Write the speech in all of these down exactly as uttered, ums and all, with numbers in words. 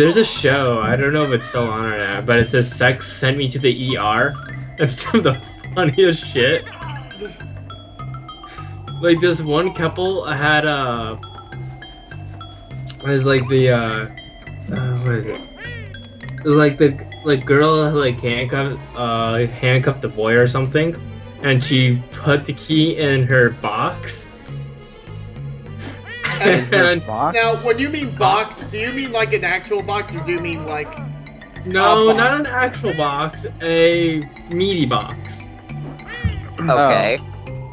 There's a show, I don't know if it's still on or not, but it says sex sent me to the E R. That's some of the funniest shit. Like this one couple had uh it was like the uh, uh what is it? It was like the like girl like handcuffed uh handcuffed the boy or something, and she put the key in her box. And box? Now, when you mean box, do you mean like an actual box, or do you mean like no, not an actual box, a meaty box? Okay.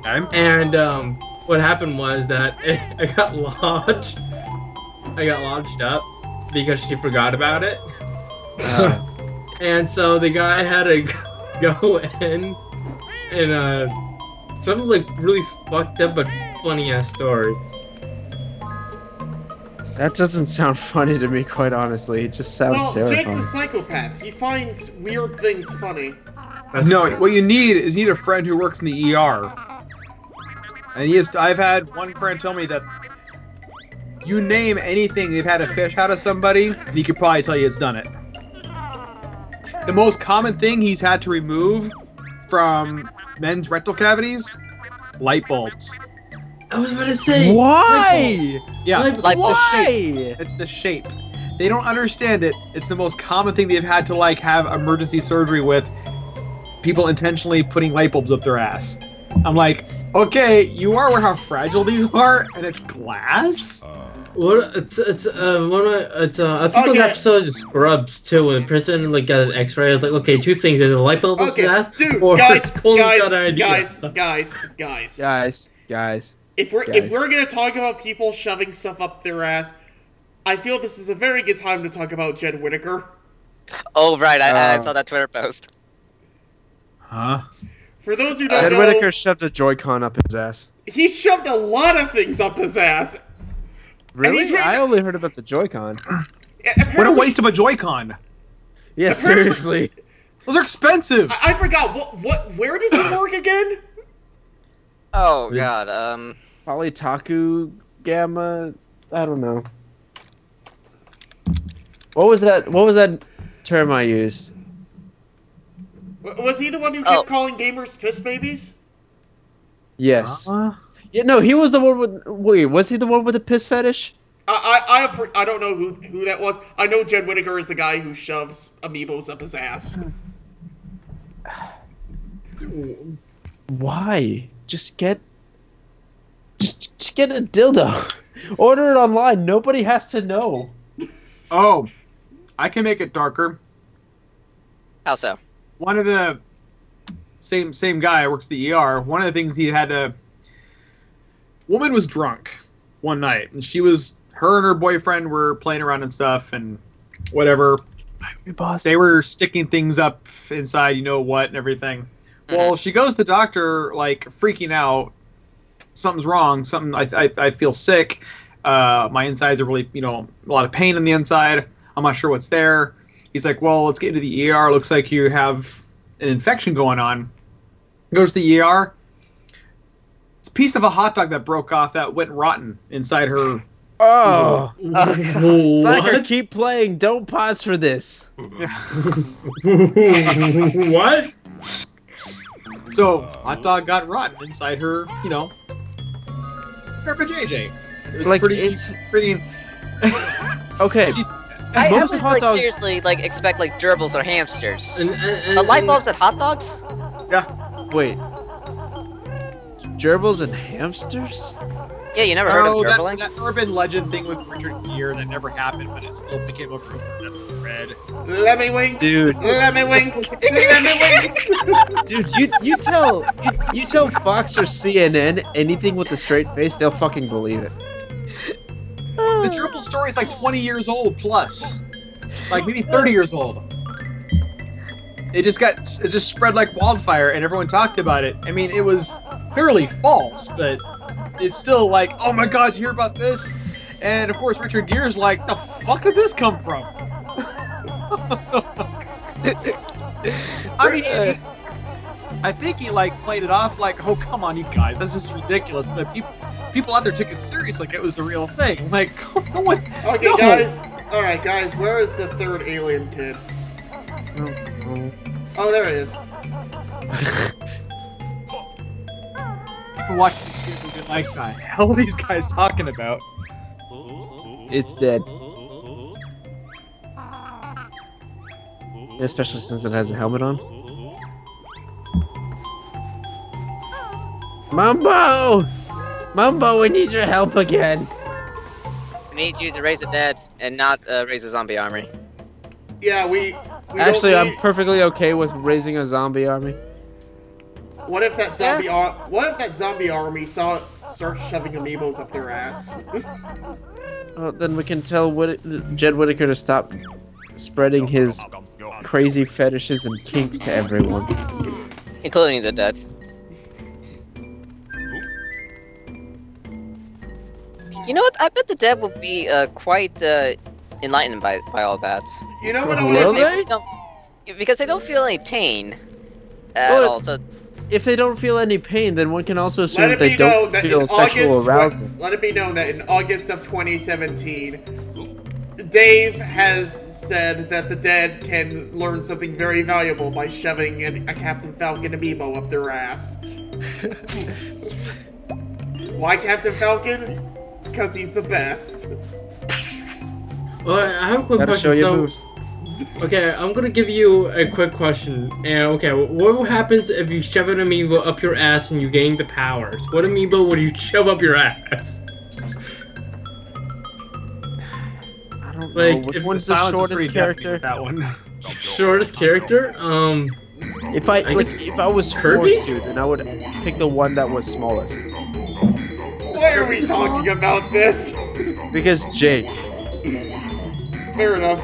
Oh. And um, what happened was that it, I got lodged. I got lodged up because she forgot about it. Uh. And so the guy had to go in and uh, some like really fucked up but funny ass stories. That doesn't sound funny to me, quite honestly. It just sounds well, terrifying. Jake's a psychopath. He finds weird things funny. That's no, funny. What you need is you need a friend who works in the E R. And yes, I've had one friend tell me that you name anything they've had a fish out of somebody, and he could probably tell you it's done it. The most common thing he's had to remove from men's rectal cavities, light bulbs. I was about to say. Why? Yeah. Like, why? The it's the shape. They don't understand it. It's the most common thing they've had to like have emergency surgery with. People intentionally putting light bulbs up their ass. I'm like, okay, you are aware how fragile these are, and it's glass. What? It's it's uh one of it's uh I think okay. It was an episode of Scrubs too, when the person like got an X-ray. I was like, okay, two things: is it a light bulb okay. glass, dude, or guys, it's pulling guys, out idea. guys, guys, guys, guys, guys. If we're, if we're going to talk about people shoving stuff up their ass, I feel this is a very good time to talk about Jed Whitaker. Oh, right. I, uh, I saw that Twitter post. Huh? For those who don't Jed know... Jed Whitaker shoved a Joy-Con up his ass. He shoved a lot of things up his ass. Really? Really... I only heard about the Joy-Con. What a waste of a Joy-Con. Yeah, apparently... seriously. Those are expensive. I, I forgot. What? What? Where does he work again? Oh, God. Um... Polytaku Gamma, I don't know. What was that? What was that term I used? Was he the one who kept oh. calling gamers piss babies? Yes. Uh, yeah. No, he was the one with. Wait, was he the one with the piss fetish? I I I, have, I don't know who who that was. I know Jed Whitaker is the guy who shoves amiibos up his ass. Why? Just get. Just, just get a dildo. Order it online. Nobody has to know. Oh, I can make it darker. How so? One of the same same guy works the E R. One of the things he had to. Woman was drunk one night, and she was her and her boyfriend were playing around and stuff and whatever. They were sticking things up inside, you know what, and everything. Mm-hmm. Well, she goes to the doctor like freaking out. Something's wrong. Something I, I I feel sick. Uh, my insides are really, you know, a lot of pain in the inside. I'm not sure what's there. He's like, well, let's get into the E R. Looks like you have an infection going on. Goes to the E R. It's a piece of a hot dog that broke off that went rotten inside her. Oh, oh Sucker, keep playing. Don't pause for this. What? So hot dog got rotten inside her. You know. For J J. It was like, pretty, it's pretty... Okay. She, I, I would, like, dogs... seriously, like, expect, like, gerbils or hamsters. And, and, and, but light bulbs and hot dogs? Yeah. Wait. Gerbils and hamsters? Yeah, you never oh, heard of gerbiling? That, that urban legend thing with Richard Gere that never happened, but it still became a rumor that spread. Lemmywinks! Dude. Lemmywinks! Lemmywinks! Dude, you you tell you, you tell Fox or C N N anything with a straight face, they'll fucking believe it. The gerbil story is like twenty years old plus, like maybe thirty years old. It just got it just spread like wildfire, and everyone talked about it. I mean, it was clearly false, but. It's still like, oh my god, you hear about this? And of course, Richard Gere's like, the fuck did this come from? I mean, he, I think he like played it off like, oh come on, you guys, that's just ridiculous. But people, people out there took it serious like it was the real thing. Like, no one. Okay, no. guys, Alright, guys, where is the third alien kid? Oh, there it is. Watch this kid will get like that. What the hell are these guys talking about? It's dead. Especially since it has a helmet on. Mumbo! Mumbo, we need your help again. I need you to raise the dead and not uh, raise a zombie army. Yeah, we... we Actually, I'm need... perfectly okay with raising a zombie army. What if that zombie yeah. ar What if that zombie army saw start shoving amiibos up their ass? Well, then we can tell Whit Jed Whitaker to stop spreading his crazy fetishes and kinks to everyone, including the dead. You know what? I bet the dead will be uh, quite uh, enlightened by by all that. You know what I want to say? Because they don't feel any pain at well, all. So if they don't feel any pain, then one can also assume that they don't feel sexual arousal. Let it be known that in August of twenty seventeen, Dave has said that the dead can learn something very valuable by shoving an, a Captain Falcon amiibo up their ass. Why Captain Falcon? Because he's the best. Well, I have a quick Gotta question. Show your so, moves. Okay, I'm gonna give you a quick question. Uh, okay, what happens if you shove an amiibo up your ass and you gain the powers? What amiibo would you shove up your ass? I don't know. Like, which one's the, the shortest character? That one. Shortest character? Um. If I, I like, if I was Kirby? forced to, then I would pick the one that was smallest. Why are we talking about this? Because Jake. Fair enough.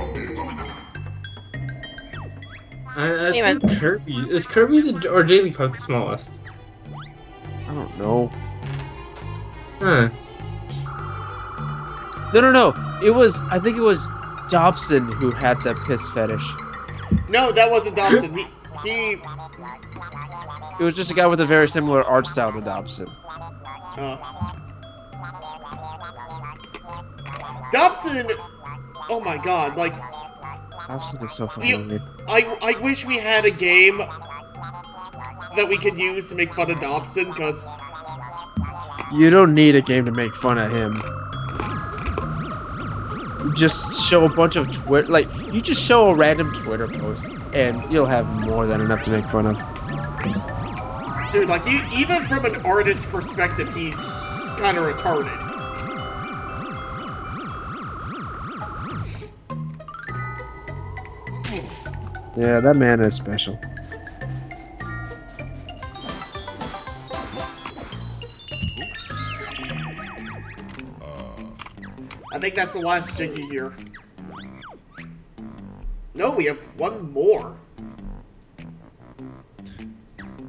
I, I think Kirby. Is Kirby the, or Jigglypuff the smallest? I don't know. Huh. No, no, no. It was, I think it was Dobson who had the piss fetish. No, that wasn't Dobson. he, he... It was just a guy with a very similar art style to Dobson. Uh. Dobson! Oh my god, like... Absolutely so funny. I, I wish we had a game that we could use to make fun of Dobson, because... You don't need a game to make fun of him. You just show a bunch of Twitter... Like, you just show a random Twitter post, and you'll have more than enough to make fun of. Dude, like, you, even from an artist's perspective, he's kind of retarded. Yeah, that man is special. I think that's the last Jinky here. No, we have one more.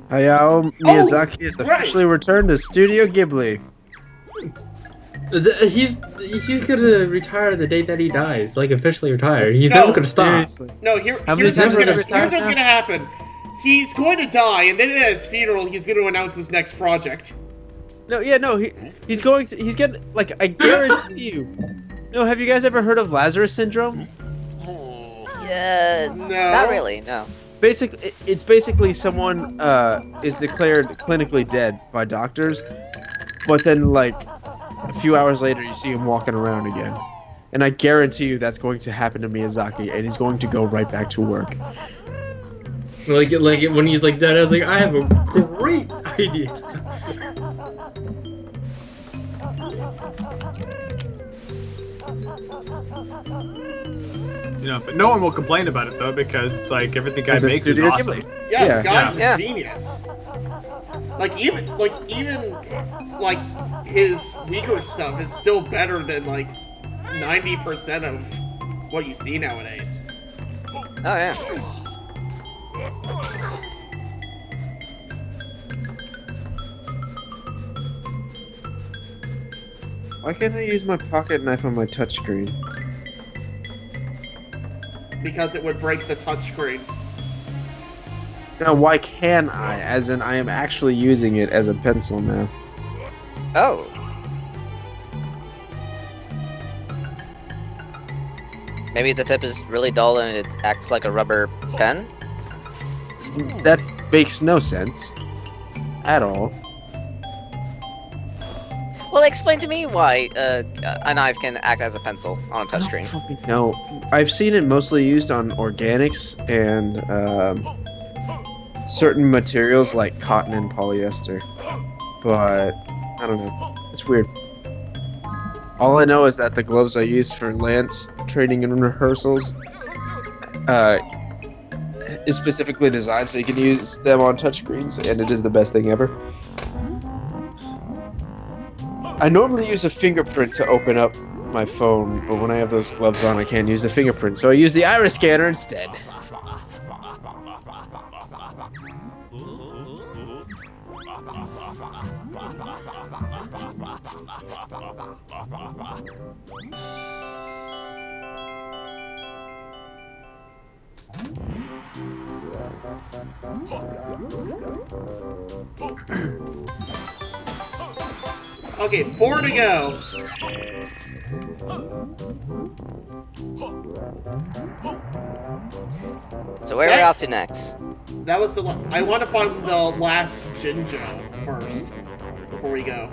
Hayao Miyazaki oh, has right. officially returned to Studio Ghibli. The, he's he's gonna retire the day that he dies, like officially retire. He's no, not gonna stop. Seriously. No, here, here's, what's gonna, here's what's gonna happen. He's going to die, and then at his funeral, he's gonna announce his next project. No, yeah, no, he he's going to he's getting like I guarantee you. No, have you guys ever heard of Lazarus Syndrome? Yeah, no. Not really, no. Basically, it's basically someone uh, is declared clinically dead by doctors, but then like. A few hours later, you see him walking around again. And I guarantee you that's going to happen to Miyazaki, and he's going to go right back to work. Like, like when he's like that, I was like, I have a great idea. You know, but no one will complain about it, though, because it's like everything I make is awesome. Yeah, yeah, the guy's yeah. a genius. Like, even, like, even, like, his weaker stuff is still better than, like, ninety percent of what you see nowadays. Oh, yeah. Why can't I use my pocket knife on my touchscreen? Because it would break the touchscreen. Now, why can I? As in, I am actually using it as a pencil now. Oh. Maybe the tip is really dull and it acts like a rubber pen? That makes no sense. At all. Well, explain to me why uh, a knife can act as a pencil on a touchscreen. No, I've seen it mostly used on organics and um, certain materials like cotton and polyester. But, I don't know. It's weird. All I know is that the gloves I used for Lance training and rehearsals uh, is specifically designed so you can use them on touchscreens, and it is the best thing ever. I normally use a fingerprint to open up my phone, but when I have those gloves on, I can't use the fingerprint, so I use the iris scanner instead. Okay, four to go. So where that, are we off to next? That was the. I want to find the last Jinjo first before we go.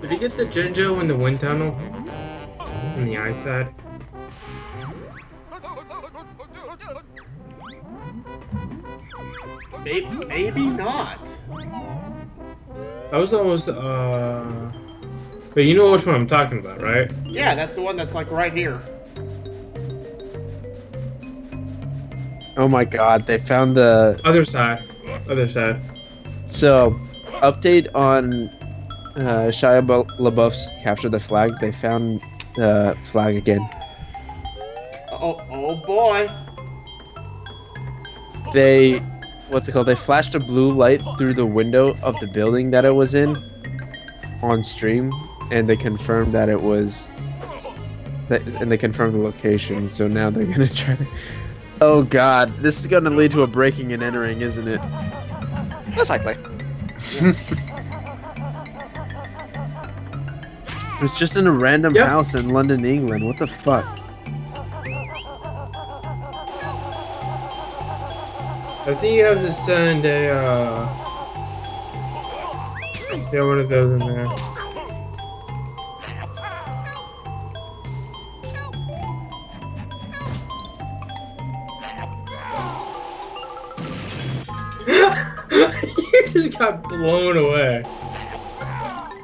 Did you get the Jinjo in the wind tunnel? On the eye side. Maybe, maybe not. That was almost, uh... but you know which one I'm talking about, right? Yeah, that's the one that's, like, right here. Oh my god, they found the... Other side. Other side. So, update on uh, Shia LaBeouf's Capture the Flag. They found the flag again. Oh, oh boy! They... What's it called? They flashed a blue light through the window of the building that it was in on stream, and they confirmed that it was. That, and they confirmed the location, so now they're gonna try to. Oh god, this is gonna lead to a breaking and entering, isn't it? Most likely. It was just in a random yep. house in London, England. What the fuck? I think you have to send a, uh... yeah, one of those in there. You just got blown away. I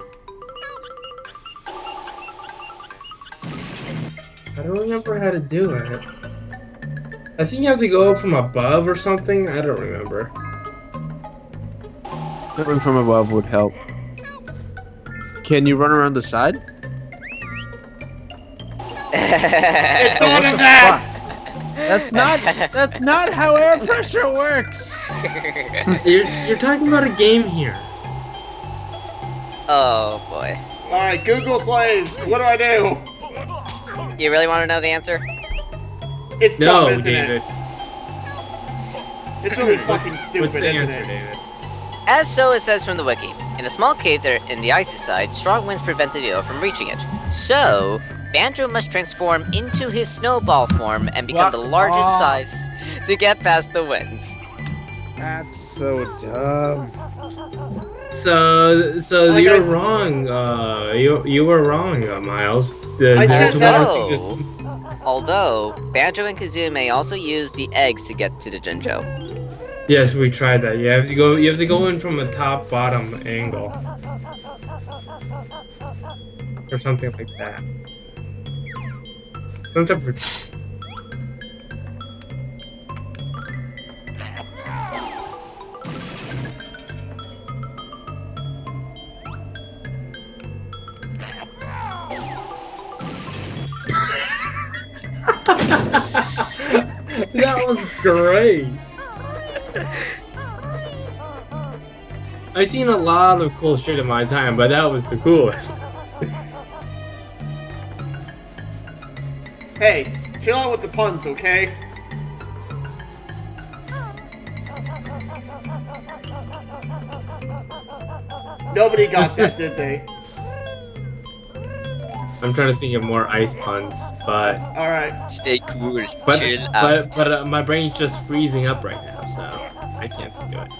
don't remember how to do it. I think you have to go from above or something. I don't remember. Running from above would help. Can you run around the side? I thought of that. Fuck? That's not. That's not how air pressure works. you're, you're talking about a game here. Oh boy. All right, Google slaves. What do I do? You really want to know the answer? It's no, dumb, isn't David. It? It's really fucking stupid, isn't answer, it? David? As so it says from the wiki, in a small cave there in the icy side, strong winds prevented Eo from reaching it. So, Banjo must transform into his snowball form and become what? the largest oh. size to get past the winds. That's so dumb. So, so like you're wrong. Uh, you you were wrong, uh, Miles. The, I said no. Although, Banjo and Kazooie may also use the eggs to get to the Jinjo. Yes, we tried that. You have to go you have to go in from a top bottom angle. Or something like that. Some type of that was great. I've seen a lot of cool shit in my time, but that was the coolest. Hey, chill out with the puns, okay? Nobody got that, did they? I'm trying to think of more ice puns, but all right, stay cool. But Chill but, out. but uh, my brain's just freezing up right now, so I can't think of it.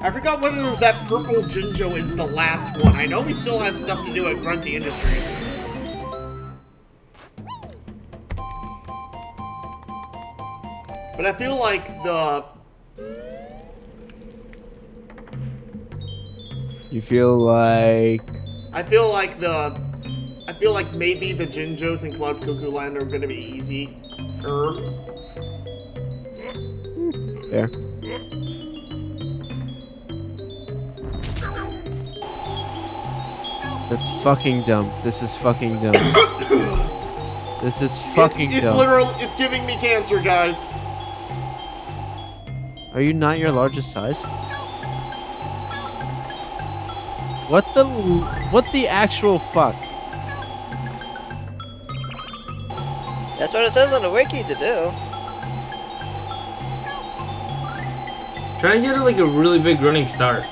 I forgot whether that purple Jinjo is the last one. I know we still have stuff to do at Grunty Industries. But I feel like the... You feel like... I feel like the... I feel like maybe the Jinjos in Club Cuckoo Land are gonna be easy. Er. There. That's fucking dumb. This is fucking dumb. This is fucking it's, it's dumb. It's literal. It's giving me cancer, guys. Are you not your largest size? What the? What the actual fuck? That's what it says on the wiki to do. Try to get like a really big running start.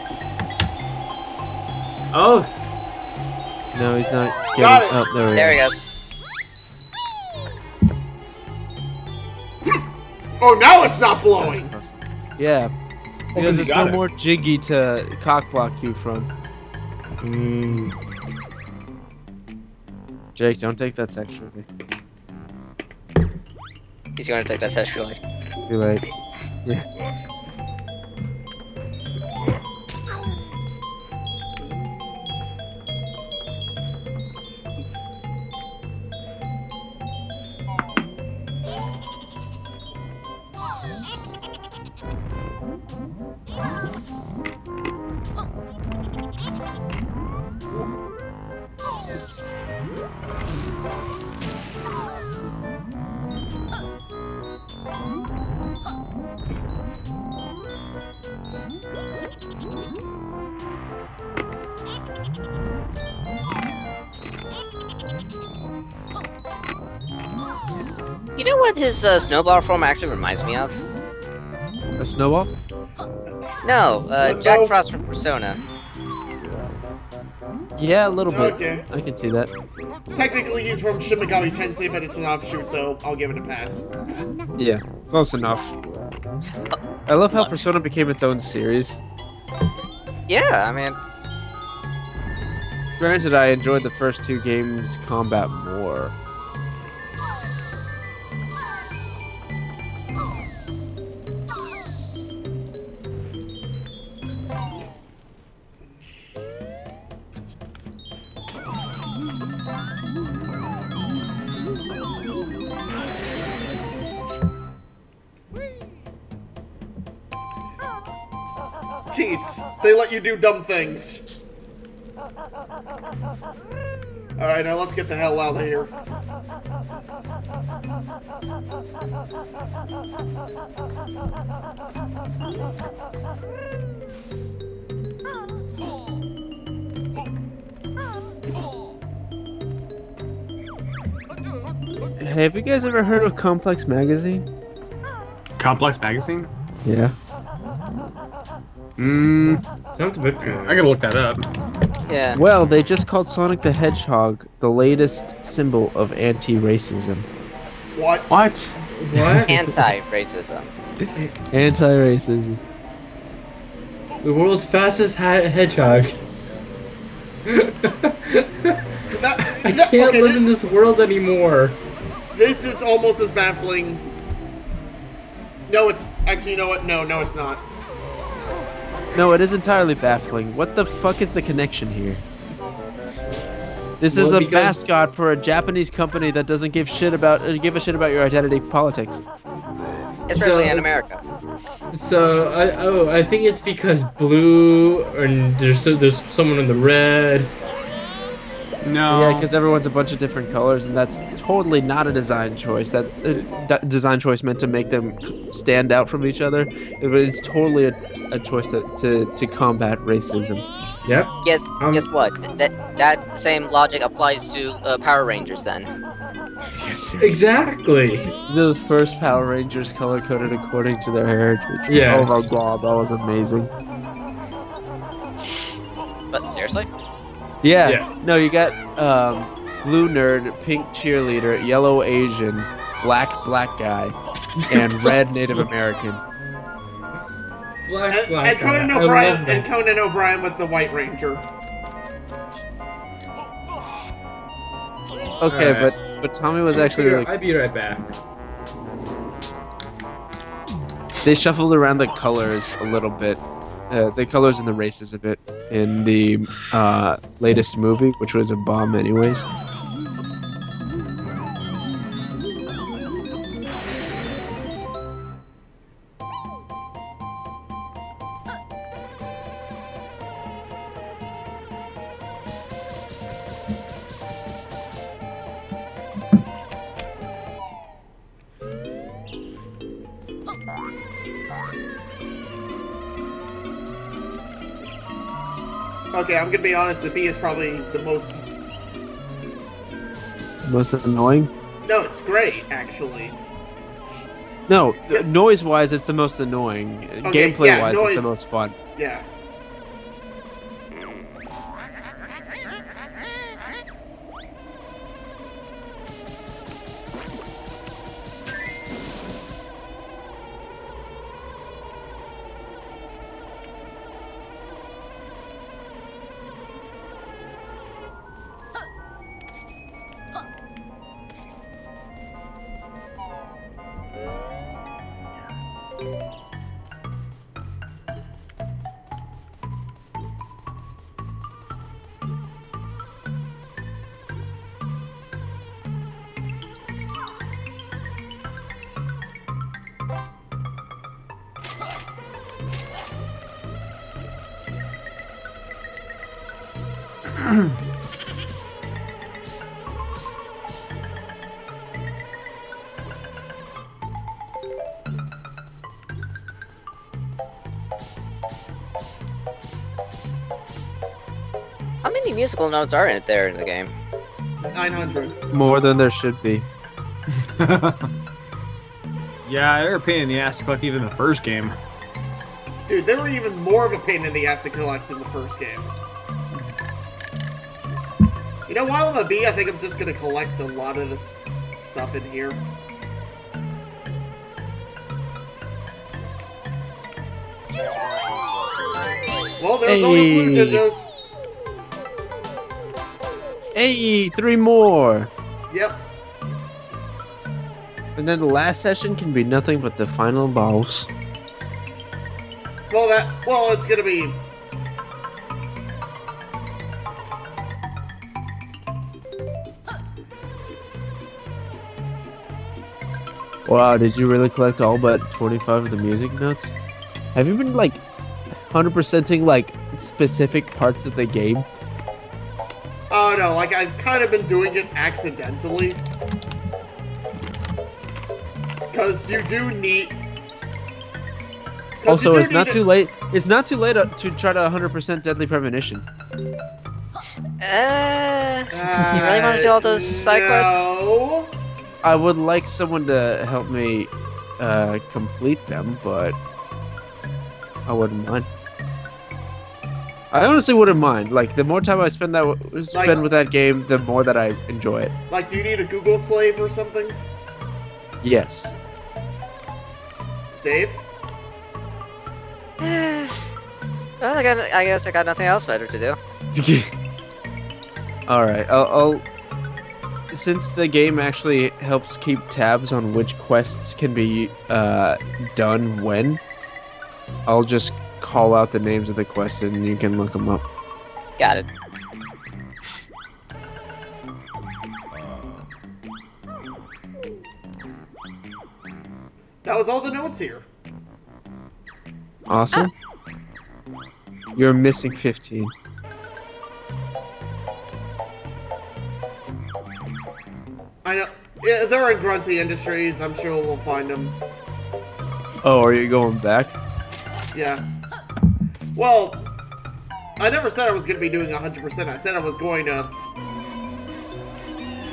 Oh. No, he's not getting Got it. up oh, there. There we go. Oh, now it's not blowing. Yeah, well, because there's no it. more jiggy to cockblock you from. Mm. Jake, don't take that sexually. He's going to take that sexually. Too late. Yeah. You know what his uh, snowball form actually reminds me of? A snowball? No, uh, Jack Frost from Persona. Yeah, a little bit. Okay. I can see that. Technically, he's from Shin Megami Tensei, but it's an offshoot, so I'll give it a pass. Yeah, close enough. I love how Persona became its own series. Yeah, I mean... Granted, I enjoyed the first two games' combat more. They let you do dumb things. Alright, now let's get the hell out of here. Have you guys ever heard of Complex magazine? Complex magazine? Yeah. Mm, sounds a bit familiar. I gotta look that up. Yeah. Well, they just called Sonic the Hedgehog the latest symbol of anti-racism. What? What? What? Anti-racism. Anti-racism. The world's fastest hedgehog. that, I can't okay, live this, in this world anymore. This is almost as baffling. No, it's actually. You know what? No, no, it's not. No, it is entirely baffling. What the fuck is the connection here? This is well, a mascot for a Japanese company that doesn't give shit about uh, give a shit about your identity politics. Especially so, in America. So, I, oh, I think it's because blue, and there's there's someone in the red. No. Yeah, because everyone's a bunch of different colors, and that's totally not a design choice. That uh, d design choice meant to make them stand out from each other. But it's totally a, a choice to, to, to combat racism. Yep. Guess, um, guess what? Th that, that same logic applies to uh, Power Rangers, then. Yes, exactly. The first Power Rangers color-coded according to their heritage. Yeah. Oh my god, that was amazing. But seriously? Yeah. yeah. No, you got um, blue nerd, pink cheerleader, yellow Asian, black black guy, and red Native American. Black, black and, and Conan O'Brien and Conan O'Brien was the White Ranger. Okay, right. but but Tommy was actually really. I'll be right back. They shuffled around the colors a little bit. Uh, the colors and the races a bit in the uh, latest movie, which was a bomb anyways. Okay, I'm gonna be honest, the bee is probably the most... Most annoying? No, it's great, actually. No, noise-wise, it's the most annoying. Okay, Gameplay-wise, yeah, it's the most fun. Yeah. How many musical notes are in there in the game? nine hundred. More than there should be. Yeah, they were a pain in the ass to collect even in the first game. Dude, they were even more of a pain in the ass to collect in the first game. You know, while I'm a bee, I think I'm just going to collect a lot of this stuff in here. Well, there's hey. only blue Jinjos. Hey, three more. Yep. And then the last session can be nothing but the final boss. Well, that, well, it's going to be... Wow, did you really collect all but twenty-five of the music notes? Have you been, like, one hundred percenting, like, specific parts of the game? Oh, no, like, I've kind of been doing it accidentally. Because you do need... Also, it's not too late. It's not too late to try to one hundred percent Deadly Premonition. Uh, you really want to do all those side quests? No. I would like someone to help me uh, complete them, but I wouldn't mind. I honestly wouldn't mind. Like, the more time I spend that spend like, with that game, the more that I enjoy it. Like, do you need a Google slave or something? Yes. Dave? well, I, got, I guess I got nothing else better to do. All right, I'll... I'll Since the game actually helps keep tabs on which quests can be uh, done when, I'll just call out the names of the quests and you can look them up. Got it. That was all the notes here. Awesome. Ah. You're missing fifteen. I know. Yeah, they're in Grunty Industries. I'm sure we'll find them. Oh, are you going back? Yeah. Well, I never said I was going to be doing one hundred percent. I said I was going to...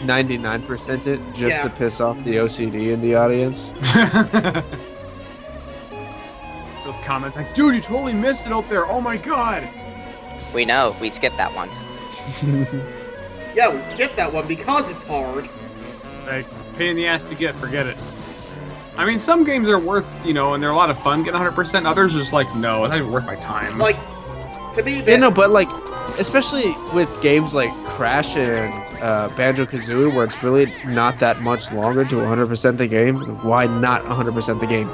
ninety-nine percent it, just yeah. to piss off the O C D in the audience. Those comments like, dude, you totally missed it out there. Oh my god. We know. We skipped that one. Yeah, we skipped that one because it's hard. Like, pain in the ass to get, forget it. I mean, some games are worth, you know, and they're a lot of fun getting one hundred percent. Others are just like, no, it's not even worth my time. Like, to me, you know, but like, especially with games like Crash and uh, Banjo-Kazooie, where it's really not that much longer to one hundred percent the game, why not one hundred percent the game?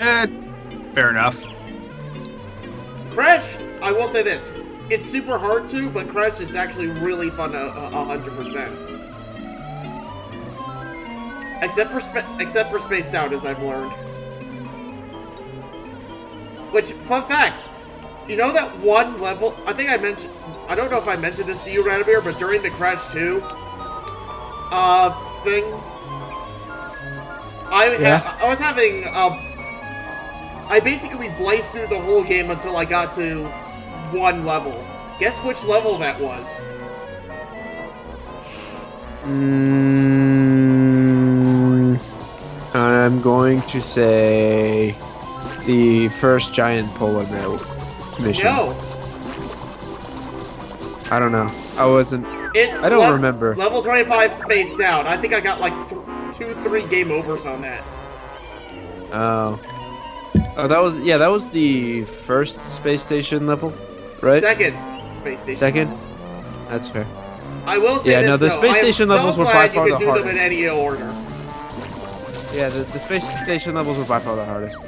Eh, fair enough. Crash, I will say this. It's super hard to, but Crash is actually really fun to uh, one hundred percent. Except for spa except for Spaced Out, as I've learned. Which, fun fact, you know that one level, I think I mentioned, I don't know if I mentioned this to you, Radomir, but during the Crash two uh, thing, I, yeah. ha I was having, uh, I basically blazed through the whole game until I got to one level. Guess which level that was? Mm, I'm going to say the first giant polar bear mission. No. I don't know. I wasn't. It's I don't remember. Level twenty-five Spaced Out. I think I got like th two, three game overs on that. Oh. Oh, that was yeah. That was the first space station level. Right? Second space station. Second? That's fair. I will say yeah, this, no, the though, space station levels so were by far the hardest. I'm glad you could do them in any order. Yeah, the, the space station levels were by far the hardest.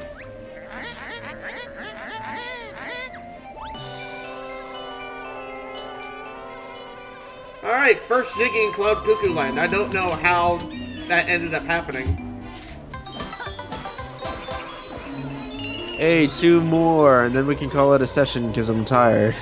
Alright, first Jiggy in Club Cuckoo Land. I don't know how that ended up happening. Hey, two more, and then we can call it a session because I'm tired.